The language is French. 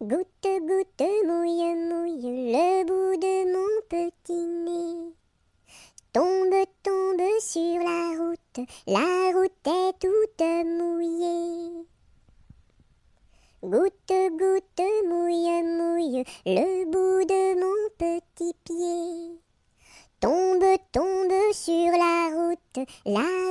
Goutte, goutte, mouille, mouille le bout de mon petit nez. Tombe, tombe sur la route est toute mouillée. Goutte, goutte, mouille, mouille le bout de mon petit pied. Tombe, tombe sur la route, la